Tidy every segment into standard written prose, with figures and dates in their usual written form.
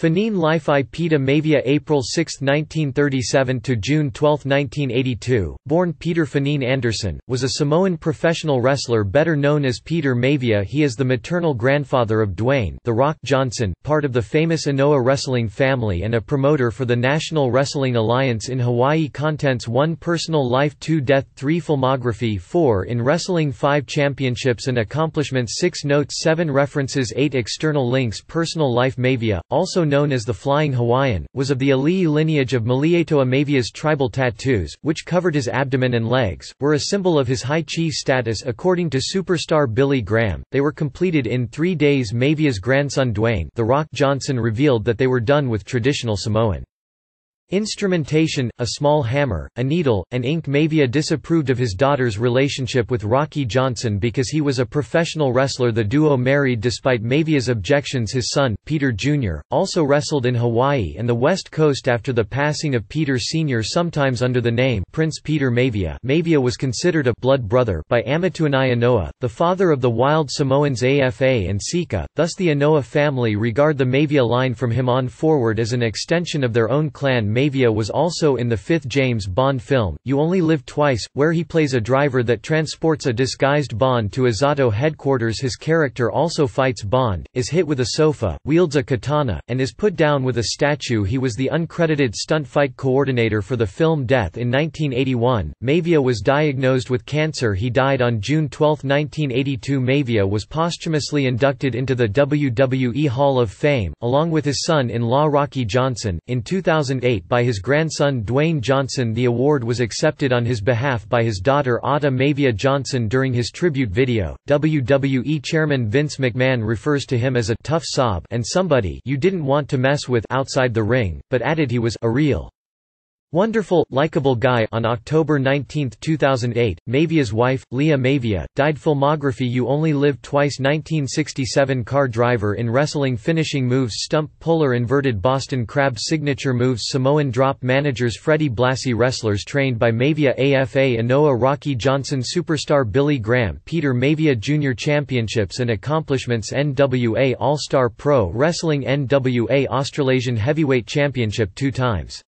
Fanene Leifi Pita Maivia, April 6, 1937 to June 12, 1982, born Peter Fanene Anderson, was a Samoan professional wrestler better known as Peter Maivia. He is the maternal grandfather of Dwayne "The Rock" Johnson, part of the famous Anoa wrestling family and a promoter for the National Wrestling Alliance in Hawaii. Contents: 1 Personal Life, 2 Death, 3 Filmography, 4 In Wrestling, 5 Championships and Accomplishments, 6 Notes, 7 References, 8 External Links. Personal Life: Maivia, also known as the Flying Hawaiian, was of the Ali'i lineage of Malietoa. Maivia's tribal tattoos, which covered his abdomen and legs, were a symbol of his high chief status according to Superstar Billy Graham. They were completed in 3 days. Maivia's grandson Dwayne "The Rock" Johnson revealed that they were done with traditional Samoan instrumentation, a small hammer, a needle, and ink. Maivia disapproved of his daughter's relationship with Rocky Johnson because he was a professional wrestler. The duo married despite Maivia's objections. His son, Peter Jr., also wrestled in Hawaii and the West Coast after the passing of Peter Sr., sometimes under the name Prince Peter Maivia. Maivia was considered a blood brother by Amituanai Anoa, the father of the Wild Samoans Afa and Sika, thus the Anoa family regard the Maivia line from him on forward as an extension of their own clan. Maivia was also in the 5th James Bond film, You Only Live Twice, where he plays a driver that transports a disguised Bond to Azatto headquarters. His character also fights Bond, is hit with a sofa, wields a katana, and is put down with a statue. He was the uncredited stunt fight coordinator for the film. Death: in 1981, Maivia was diagnosed with cancer. He died on June 12, 1982. Maivia was posthumously inducted into the WWE Hall of Fame, along with his son-in-law Rocky Johnson, in 2008. By his grandson Dwayne Johnson. The award was accepted on his behalf by his daughter Ata Mavia Johnson during his tribute video. WWE Chairman Vince McMahon refers to him as a tough sob and somebody you didn't want to mess with outside the ring, but added he was a real wonderful, likable guy. On October 19, 2008, Maivia's wife, Leah Maivia, died. Filmography: You Only Live Twice, 1967, car driver in wrestling, finishing moves, stump, puller, inverted Boston Crab, signature moves, Samoan drop. Managers: Freddie Blassie, wrestlers trained by Maivia, Afa Anoa, Rocky Johnson, Superstar Billy Graham, Peter Maivia Jr. Championships and accomplishments: NWA All-Star Pro Wrestling, NWA Australasian Heavyweight Championship 2 times,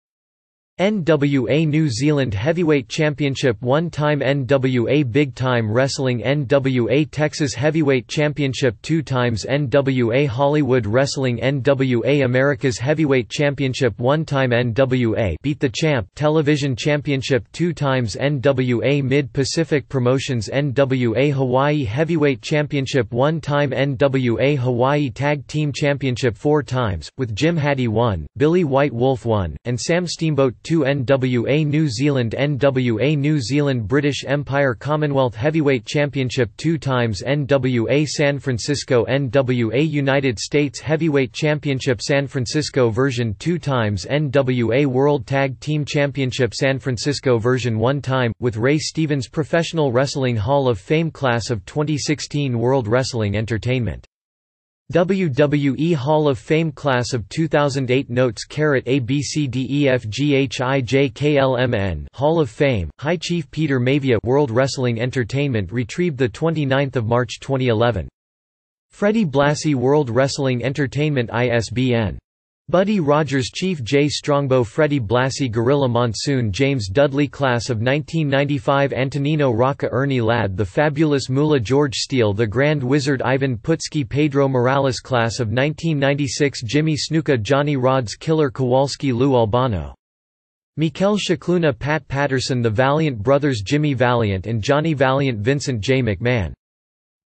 NWA New Zealand Heavyweight Championship 1 time, NWA Big Time Wrestling, NWA Texas Heavyweight Championship 2 times, NWA Hollywood Wrestling, NWA America's Heavyweight Championship 1 time, NWA Beat the Champ Television Championship 2 times, NWA Mid-Pacific Promotions, NWA Hawaii Heavyweight Championship 1 time, NWA Hawaii Tag Team Championship 4 times, with Jim Hattie 1, Billy White Wolf 1, and Sam Steamboat 2. NWA New Zealand, NWA New Zealand British Empire Commonwealth Heavyweight Championship 2 times, NWA San Francisco, NWA United States Heavyweight Championship San Francisco version 2 times, NWA World Tag Team Championship San Francisco version 1 time, with Ray Stevens. Professional Wrestling Hall of Fame, Class of 2016, World Wrestling Entertainment, WWE Hall of Fame, Class of 2008. Notes: ABCDEFGHIJKLMN Hall of Fame, High Chief Peter Maivia, World Wrestling Entertainment, retrieved 29 March 2011. Freddie Blassie, World Wrestling Entertainment, ISBN. Buddy Rogers, Chief J. Strongbow, Freddie Blassie, Gorilla Monsoon, James Dudley, Class of 1995, Antonino Rocca, Ernie Ladd, The Fabulous Moolah, George Steele, The Grand Wizard, Ivan Putski, Pedro Morales, Class of 1996, Jimmy Snuka, Johnny Rods, Killer Kowalski, Lou Albano, Mikel Shakluna, Pat Patterson, The Valiant Brothers, Jimmy Valiant and Johnny Valiant, Vincent J. McMahon,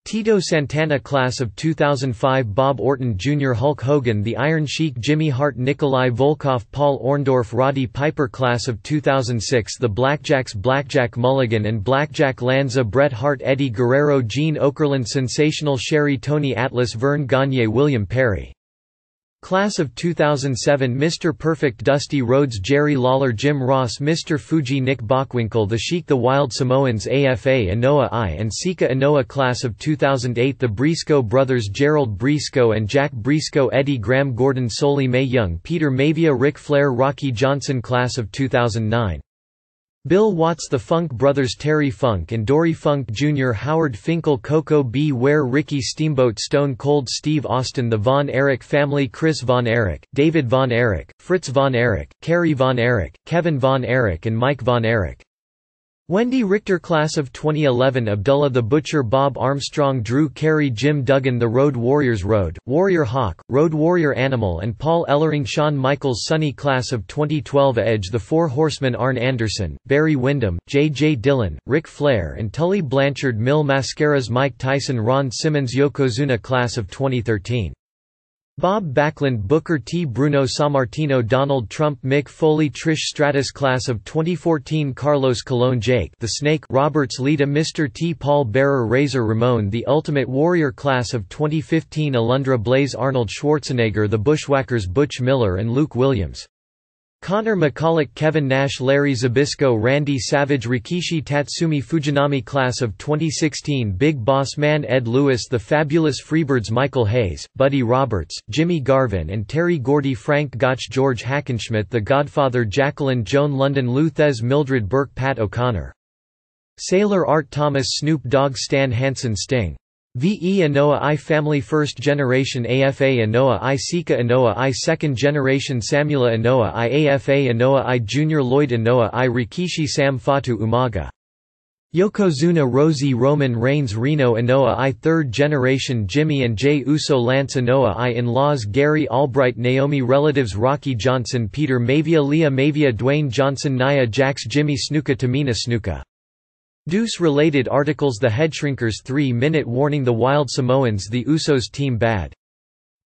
Tito Santana, Class of 2005, Bob Orton Jr., Hulk Hogan, The Iron Sheik, Jimmy Hart, Nikolai Volkov, Paul Orndorff, Roddy Piper, Class of 2006, The Blackjacks, Blackjack Mulligan and Blackjack Lanza, Bret Hart, Eddie Guerrero, Gene Okerlund, Sensational Sherry, Tony Atlas, Vern Gagne, William Perry, Class of 2007: Mr. Perfect Dusty Rhodes, Jerry Lawler, Jim Ross, Mr. Fuji, Nick Bockwinkel, The Sheik, The Wild Samoans, Afa, Anoa'i and Sika Anoa. Class of 2008: The Briscoe Brothers, Gerald Briscoe and Jack Briscoe, Eddie Graham, Gordon Soley, Mae Young, Peter Maivia, Ric Flair, Rocky Johnson. Class of 2009: Bill Watts, The Funk Brothers, Terry Funk and Dory Funk Jr., Howard Finkel, Coco B. Ware, Ricky Steamboat, Stone Cold Steve Austin, The Von Erich Family, Chris Von Erich, David Von Erich, Fritz Von Erich, Kerry Von Erich, Kevin Von Erich and Mike Von Erich. Wendy Richter. Class of 2011: Abdullah the Butcher, Bob Armstrong, Drew Carey, Jim Duggan, The Road Warriors, Road Warrior Hawk, Road Warrior Animal and Paul Ellering, Shawn Michaels, Sonny. Class of 2012: Edge, The Four Horsemen, Arn Anderson, Barry Windham, J.J. Dillon, Ric Flair and Tully Blanchard, Mil Mascaras, Mike Tyson, Ron Simmons, Yokozuna. Class of 2013: Bob Backlund, Booker T. Bruno Sammartino, Donald Trump, Mick Foley, Trish Stratus. Class of 2014: Carlos Colon, Jake the Snake Roberts, Lita, Mr. T. Paul Bearer, Razor Ramon, The Ultimate Warrior. Class of 2015: Alundra Blaze, Arnold Schwarzenegger, The Bushwhackers, Butch Miller and Luke Williams. Connor McCulloch, Kevin Nash, Larry Zbysko, Randy Savage, Rikishi, Tatsumi Fujinami. Class of 2016: Big Boss Man, Ed Lewis, The Fabulous Freebirds, Michael Hayes, Buddy Roberts, Jimmy Garvin and Terry Gordy, Frank Gotch, George Hackenschmidt, The Godfather, Jacqueline, Joan London, Luthez, Mildred Burke, Pat O'Connor, Sailor Art Thomas, Snoop Dogg, Stan Hansen, Sting. V.E. Anoa'i Family, First Generation, Afa Anoa'i, Sika Anoa'i, Second Generation, Samula Anoa'i, Afa Anoa'i Jr., Lloyd Anoa'i, Rikishi, Sam Fatu Umaga, Yokozuna, Rosie, Roman Reigns, Reno Anoa'i, Third Generation, Jimmy and Jay Uso, Lance Anoa'i, In-Laws, Gary Albright, Naomi, Relatives, Rocky Johnson, Peter Maivia, Leah Maivia, Dwayne Johnson, Nia Jax, Jimmy Snuka, Tamina Snuka. Deuce. Related articles: The Headshrinkers, 3-Minute Warning, The Wild Samoans, The Usos, Team Bad.